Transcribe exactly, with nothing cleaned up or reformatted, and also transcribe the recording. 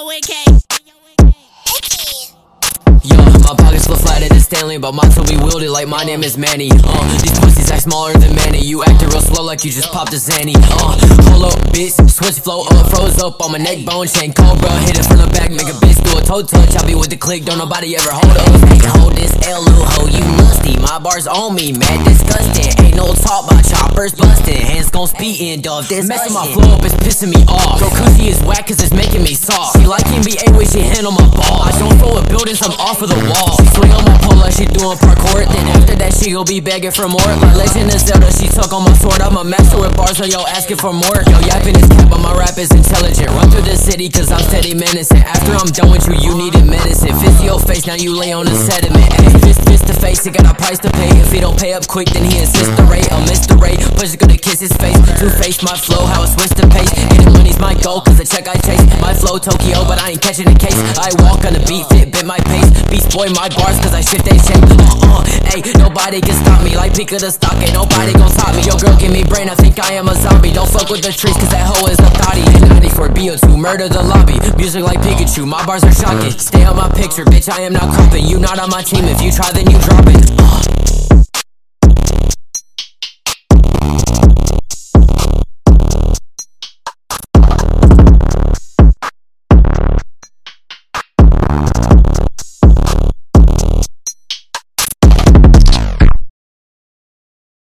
Yo, my pockets look flatter than Stanley, but mine so bewildered like my name is Manny. Uh, these pussies act smaller than Manny. You acting real slow like you just popped a Zanny. Uh, hold up, bitch, switch flow up, froze up on my neck bone. Chain cobra, hit it from the back, make a bitch do a toe touch. I be with the click, don't nobody ever hold up. Hey, hold this L U ho, you musty. My bars on me, mad disgusting. Ain't no talk, my choppers busting. Hands gon' speedin', dog, this messing my flow up is pissing me off. Yo, cussy is whack cause it's making me soft. She like N B A when she handle my ball. I don't throw a building, so I'm off for the wall. She swing on my pole like she doing parkour. Then after that she gon' be begging for more. Like Legend of Zelda, she tuck on my sword. I'm a master with bars, so yo asking for more. Yo, yapping is cap, but my rap is intelligent. Run through the city cause I'm steady menacing. After I'm done with you, you needed medicine. Physio face, now you lay on the sediment. Ayy, fist, fist to face, he got a price to pay. If he don't pay up quick, then he insists the rate. I'll miss the rate, push gonna kiss his face. Two-face my flow, how I switch the pace. And the money's my goal cause the check I chase. My flow Tokyo, but I ain't catching the case. I walk on the beat, fit, bit my pace. Beast boy my bars cause I shift that shape. Uh-uh, ayy, nobody can stop me. Like pick of the stock, ain't nobody gon' top me. Yo girl give me brain, I think I am a zombie. Don't fuck with the trees cause that hoe is a thotty. ninety-four B O two, murder the lobby. Music like Pikachu, my bars are shocking. Stay on my picture, bitch, I am not cropping. You not on my team, if you try then you drop it. uh.